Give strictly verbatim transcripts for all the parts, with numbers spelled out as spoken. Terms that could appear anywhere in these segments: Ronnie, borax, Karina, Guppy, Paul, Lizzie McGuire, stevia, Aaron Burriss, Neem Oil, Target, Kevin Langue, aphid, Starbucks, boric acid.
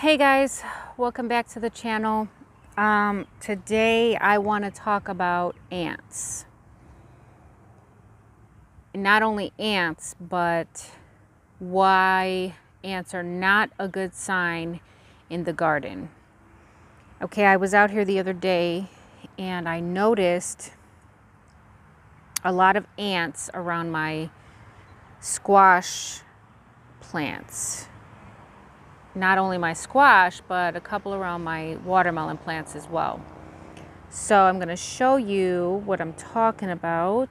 Hey guys, welcome back to the channel. Um, today I want to talk about ants. Not only ants, but why ants are not a good sign in the garden. Okay, I was out here the other day and I noticed a lot of ants around my squash plants. Not only my squash, but a couple around my watermelon plants as well. So I'm going to show you what I'm talking about.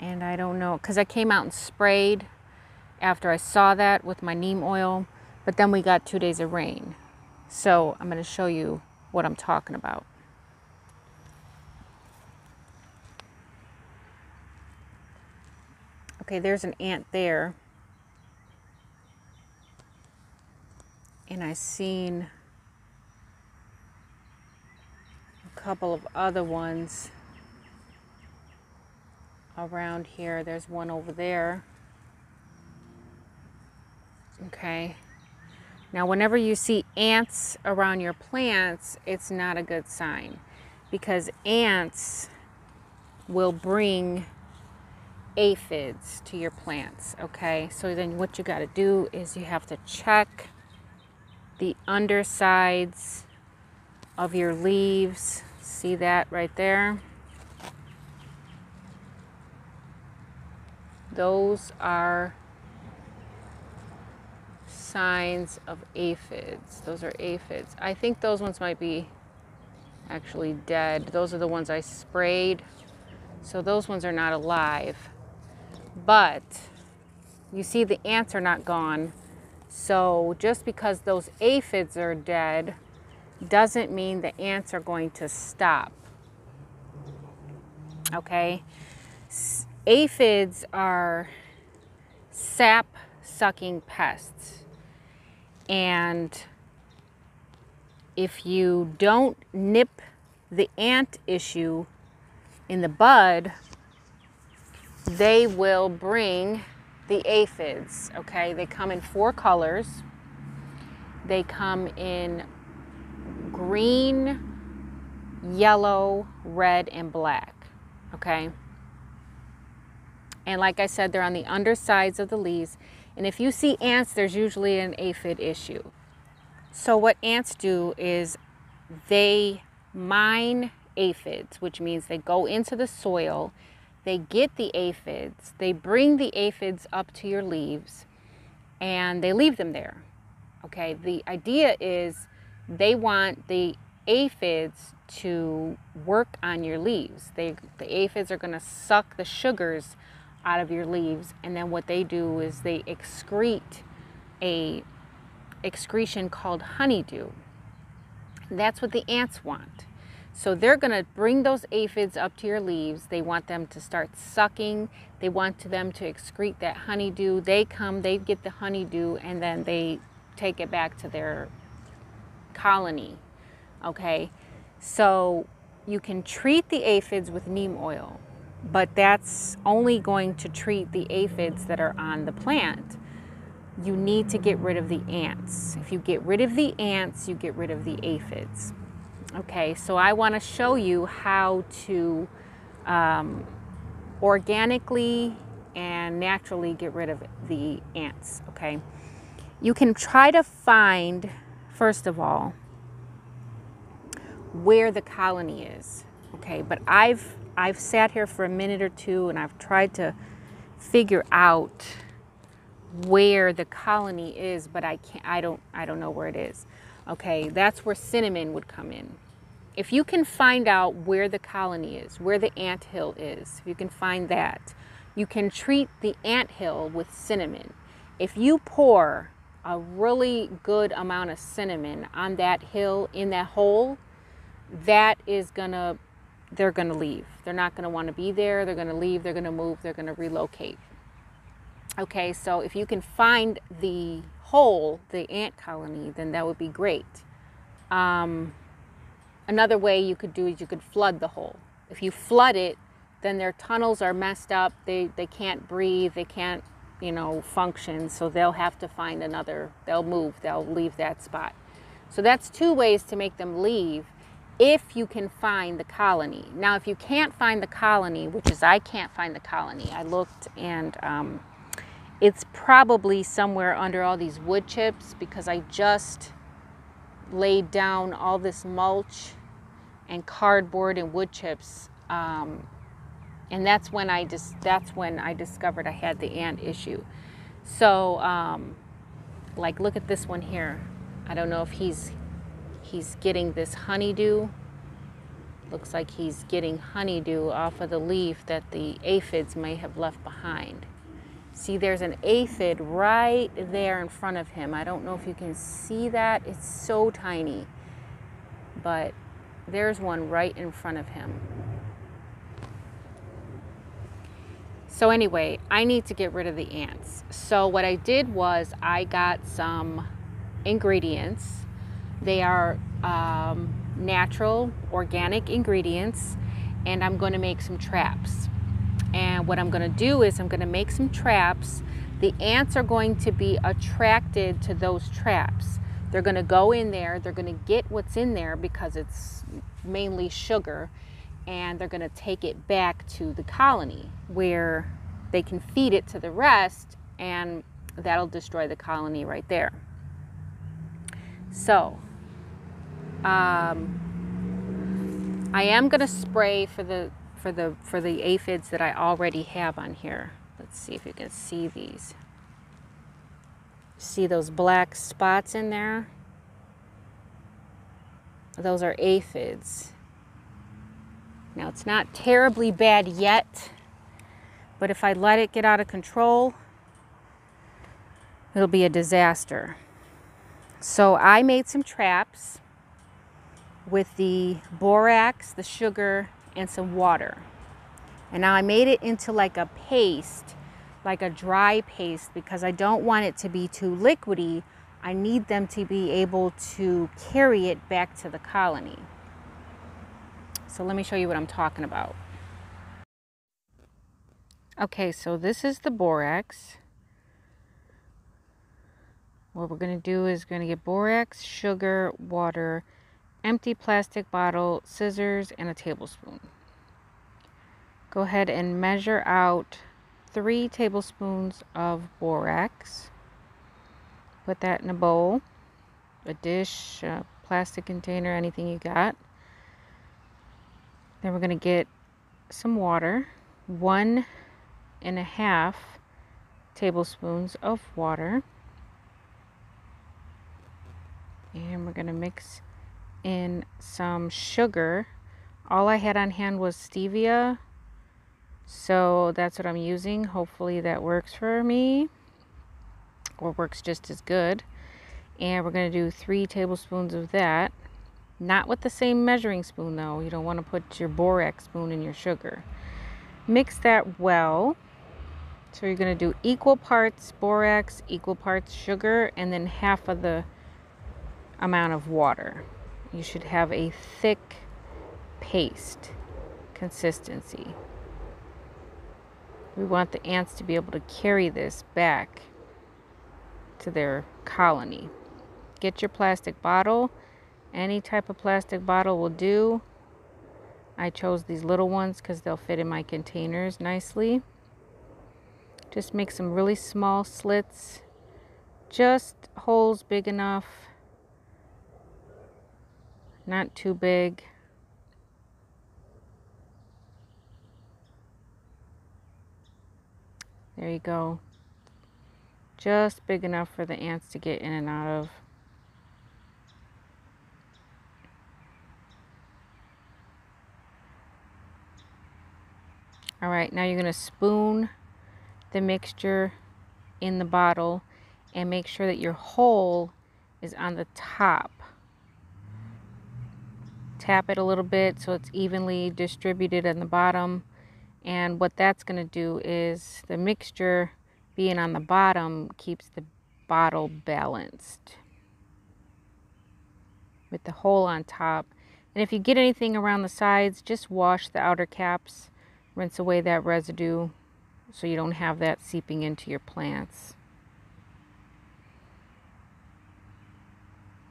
And I don't know, because I came out and sprayed after I saw that with my neem oil, but then we got two days of rain. So I'm going to show you what I'm talking about. Okay, there's an ant there. And I seen a couple of other ones around here. There's one over there. Okay. Now, whenever you see ants around your plants, it's not a good sign, because ants will bring aphids to your plants. Okay. So then what you got to do is you have to check the undersides of your leaves. See that right there? Those are signs of aphids. Those are aphids. I think those ones might be actually dead. Those are the ones I sprayed. So those ones are not alive. But you see the ants are not gone. So just because those aphids are dead doesn't mean the ants are going to stop. Okay? Aphids are sap-sucking pests. And if you don't nip the ant issue in the bud, they will bring the aphids, okay? They come in four colors. They come in green, yellow, red, and black, okay? And like I said, they're on the undersides of the leaves. And if you see ants, there's usually an aphid issue. So what ants do is they mine aphids, which means they go into the soil. They get the aphids, they bring the aphids up to your leaves, and they leave them there. Okay, the idea is they want the aphids to work on your leaves. They, the aphids are gonna suck the sugars out of your leaves, and then what they do is they excrete a excretion called honeydew. That's what the ants want. So they're going to bring those aphids up to your leaves. They want them to start sucking. They want them to excrete that honeydew. They come, they get the honeydew, and then they take it back to their colony. Okay, so you can treat the aphids with neem oil, but that's only going to treat the aphids that are on the plant. You need to get rid of the ants. If you get rid of the ants, you get rid of the aphids. Okay, so I want to show you how to um, organically and naturally get rid of the ants, okay? You can try to find, first of all, where the colony is, okay? But I've, I've sat here for a minute or two and I've tried to figure out where the colony is, but I can't, I don't, I don't know where it is. Okay, that's where cinnamon would come in. If you can find out where the colony is, where the anthill is, if you can find that, you can treat the anthill with cinnamon. If you pour a really good amount of cinnamon on that hill, in that hole, that is gonna, they're gonna leave. They're not gonna wanna be there, they're gonna leave, they're gonna move, they're gonna relocate. Okay, so if you can find the hole, the ant colony, then that would be great. Um, another way you could do is you could flood the hole. If you flood it, then their tunnels are messed up. They, they can't breathe. They can't you know, function, so they'll have to find another, they'll move, they'll leave that spot. So that's two ways to make them leave if you can find the colony. Now, if you can't find the colony, which is I can't find the colony, I looked, and um, it's probably somewhere under all these wood chips, because I just laid down all this mulch and cardboard and wood chips. Um, and that's when I just, that's when I discovered I had the ant issue. So um, like, look at this one here. I don't know if he's, he's getting this honeydew. Looks like he's getting honeydew off of the leaf that the aphids may have left behind. See, there's an aphid right there in front of him. I don't know if you can see that. It's so tiny, but there's one right in front of him. So anyway, I need to get rid of the ants. So what I did was I got some ingredients. They are um, natural, organic ingredients, and I'm going to make some traps. And what I'm going to do is I'm going to make some traps. The ants are going to be attracted to those traps. They're going to go in there, they're going to get what's in there because it's mainly sugar, and they're going to take it back to the colony where they can feed it to the rest, and that'll destroy the colony right there. So um, I am going to spray for the for the for the aphids that I already have on here. Let's see if you can see these. See those black spots in there? Those are aphids. Now, it's not terribly bad yet, but if I let it get out of control, it'll be a disaster. So I made some traps with the borax, the sugar, and some water. And now I made it into like a paste, like a dry paste, because I don't want it to be too liquidy. I need them to be able to carry it back to the colony. So let me show you what I'm talking about. Okay, so this is the borax. What we're gonna do is gonna get borax, sugar, water, empty plastic bottle, scissors, and a tablespoon. Go ahead and measure out three tablespoons of borax. Put that in a bowl, a dish, a plastic container, anything you got. Then we're going to get some water, one and a half tablespoons of water. And we're going to mix in some sugar. All I had on hand was stevia, so that's what I'm using. Hopefully that works for me, or works just as good. And we're going to do three tablespoons of that. Not with the same measuring spoon though. You don't want to put your borax spoon in your sugar. Mix that well. So you're going to do equal parts borax, equal parts sugar, and then half of the amount of water. You should have a thick paste consistency. We want the ants to be able to carry this back to their colony. Get your plastic bottle. Any type of plastic bottle will do. I chose these little ones because they'll fit in my containers nicely. Just make some really small slits, just holes big enough, not too big. There you go. Just big enough for the ants to get in and out of. All right, now you're going to spoon the mixture in the bottle and make sure that your hole is on the top. Tap it a little bit so it's evenly distributed on the bottom. And what that's going to do is the mixture being on the bottom keeps the bottle balanced with the hole on top. And if you get anything around the sides, just wash the outer caps. Rinse away that residue so you don't have that seeping into your plants.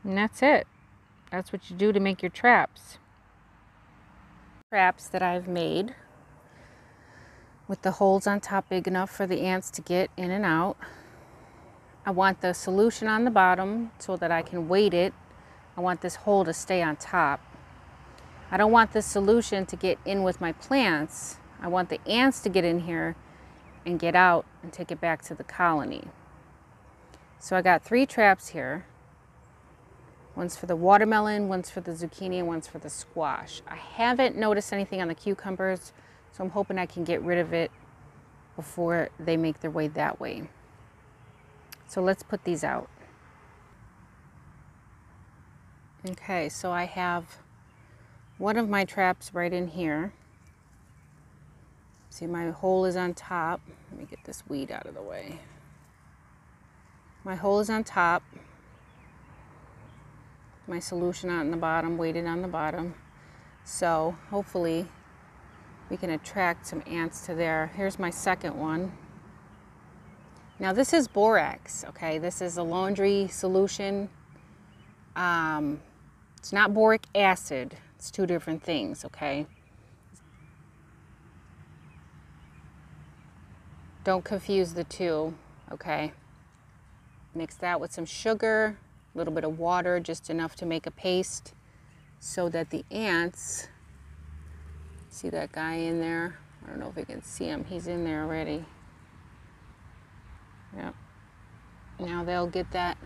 And that's it. That's what you do to make your traps. Traps that I've made with the holes on top big enough for the ants to get in and out. I want the solution on the bottom so that I can weight it. I want this hole to stay on top. I don't want this solution to get in with my plants. I want the ants to get in here and get out and take it back to the colony. So I got three traps here. One's for the watermelon, one's for the zucchini, and one's for the squash. I haven't noticed anything on the cucumbers, so I'm hoping I can get rid of it before they make their way that way. So let's put these out. Okay, so I have one of my traps right in here. See, my hole is on top. Let me get this weed out of the way. My hole is on top. My solution on the bottom, weighted on the bottom. So hopefully we can attract some ants to there. Here's my second one. Now this is borax, okay? This is a laundry solution. Um, it's not boric acid. It's two different things, okay? Don't confuse the two, okay? Mix that with some sugar, a little bit of water, just enough to make a paste so that the ants, see that guy in there? I don't know if you can see him. He's in there already. Yep. Now they'll get that,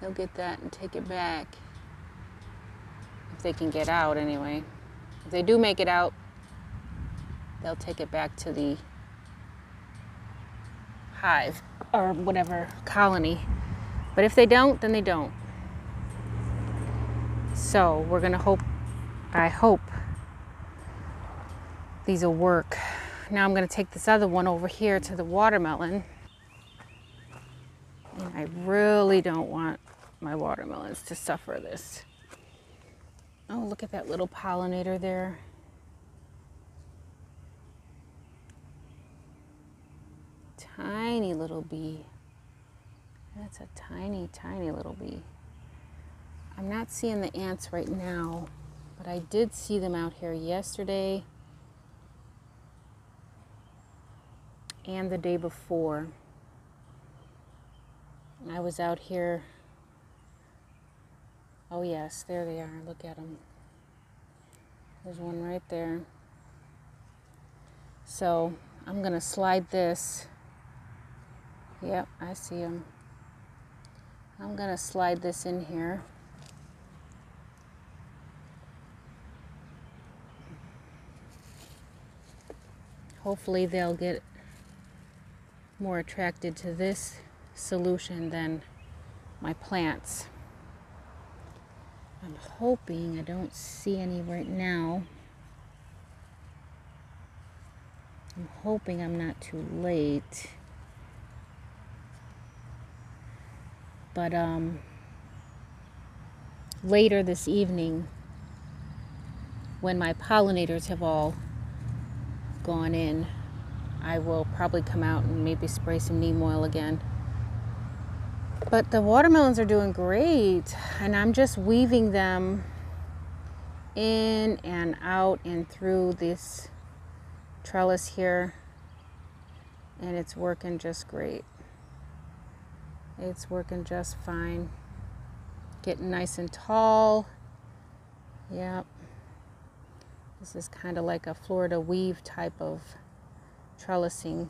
they'll get that and take it back. If they can get out anyway. If they do make it out, they'll take it back to the hive or whatever colony. But if they don't, then they don't. So we're gonna hope, I hope these will work. Now I'm gonna take this other one over here to the watermelon. And I really don't want my watermelons to suffer this. Oh, look at that little pollinator there. Tiny little bee. That's a tiny, tiny little bee. I'm not seeing the ants right now, but I did see them out here yesterday and the day before. I was out here. Oh yes, there they are. Look at them. There's one right there. So I'm gonna slide this. Yep, I see them. I'm gonna slide this in here. Hopefully they'll get more attracted to this solution than my plants. I'm hoping, I don't see any right now. I'm hoping I'm not too late. But um, later this evening, when my pollinators have all gone in, I will probably come out and maybe spray some neem oil again. But the watermelons are doing great, and I'm just weaving them in and out and through this trellis here, and it's working just great. It's working just fine. Getting nice and tall. Yep. This is kind of like a Florida weave type of trellising.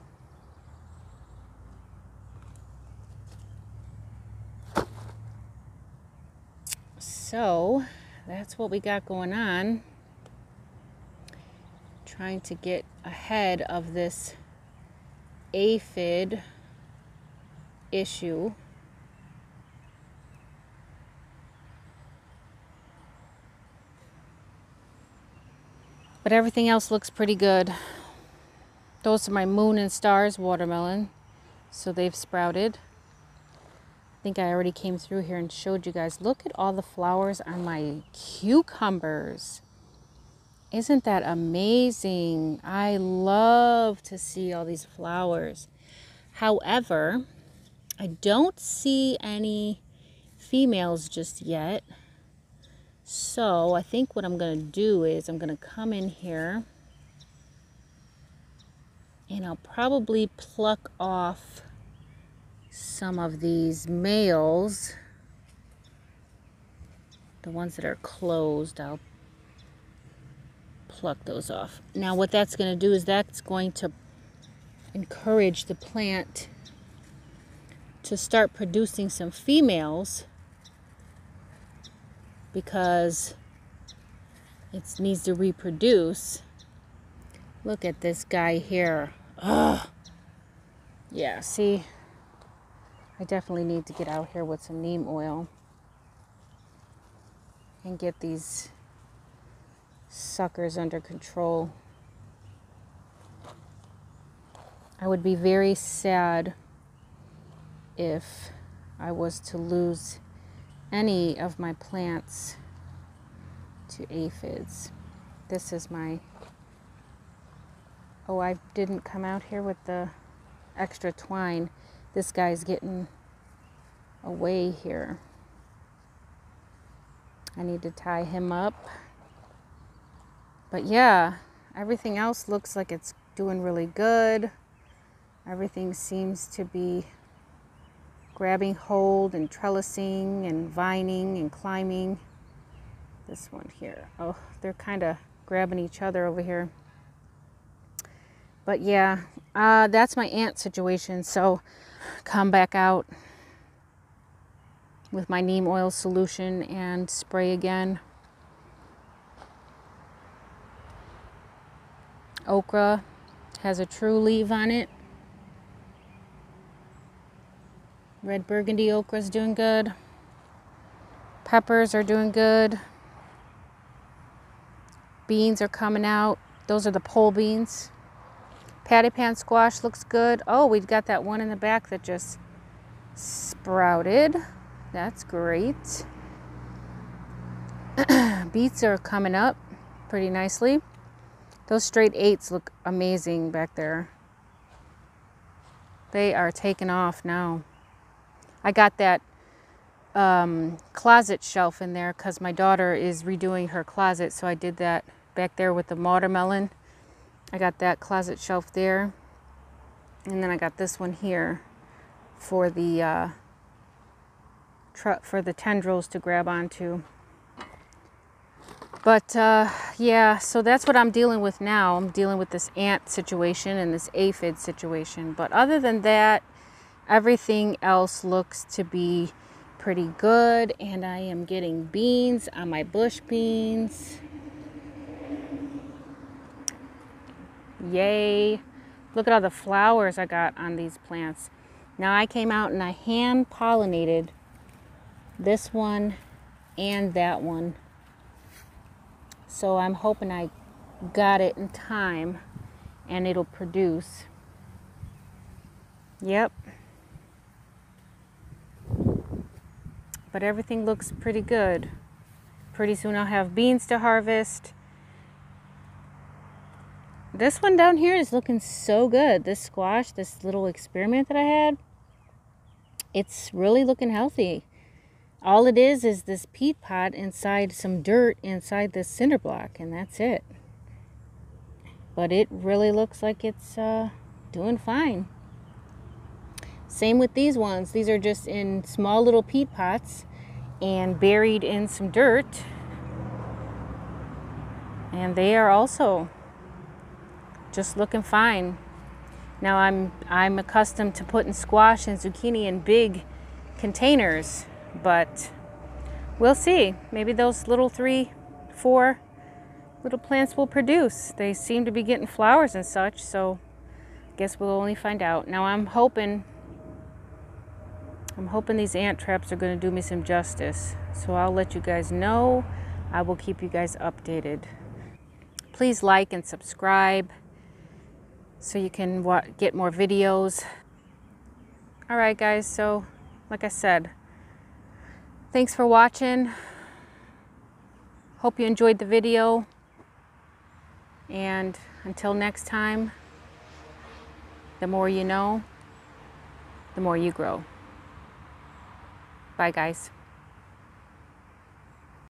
So that's what we got going on. Trying to get ahead of this aphid issue. But everything else looks pretty good. Those are my moon and stars watermelon. So they've sprouted. I think I already came through here and showed you guys. Look at all the flowers on my cucumbers. Isn't that amazing? I love to see all these flowers. However, I don't see any females just yet. So I think what I'm going to do is I'm going to come in here and I'll probably pluck off some of these males. The ones that are closed, I'll pluck those off. Now what that's going to do is that's going to encourage the plant to start producing some females, because it needs to reproduce. Look at this guy here. Ugh. Yeah, see, I definitely need to get out here with some neem oil and get these suckers under control. I would be very sad if I was to lose any of my plants to aphids. This is my, oh, I didn't come out here with the extra twine. This guy's getting away here. I need to tie him up. But yeah, everything else looks like it's doing really good. Everything seems to be grabbing hold and trellising and vining and climbing. This one here, oh, they're kind of grabbing each other over here. But yeah, uh, that's my ant situation. So come back out with my neem oil solution and spray again. Okra has a true leaf on it. Red burgundy okra is doing good. Peppers are doing good. Beans are coming out. Those are the pole beans. Patty pan squash looks good. Oh, we've got that one in the back that just sprouted. That's great. Beets are coming up pretty nicely. Those straight eights look amazing back there. They are taking off now. I got that um, closet shelf in there because my daughter is redoing her closet. So I did that back there with the watermelon. I got that closet shelf there. And then I got this one here for the uh, for the tendrils to grab onto. But uh, yeah, so that's what I'm dealing with now. I'm dealing with this ant situation and this aphid situation. But other than that, everything else looks to be pretty good. And I am getting beans on my bush beans. Yay. Look at all the flowers I got on these plants. Now I came out and I hand pollinated this one and that one. So I'm hoping I got it in time and it'll produce. Yep. But everything looks pretty good. Pretty soon I'll have beans to harvest. This one down here is looking so good. This squash, this little experiment that I had, it's really looking healthy. All it is is this peat pot inside some dirt inside this cinder block, and that's it. But it really looks like it's uh, doing fine. Same with these ones. These are just in small little peat pots and buried in some dirt. And they are also just looking fine. Now I'm, I'm accustomed to putting squash and zucchini in big containers. But we'll see. Maybe those little three, four little plants will produce. They seem to be getting flowers and such, so I guess we'll only find out. Now I'm hoping, I'm hoping these ant traps are going to do me some justice. So I'll let you guys know. I will keep you guys updated. Please like and subscribe so you can get more videos. All right, guys. So like I said, thanks for watching. Hope you enjoyed the video. And until next time, the more you know, the more you grow. Bye, guys.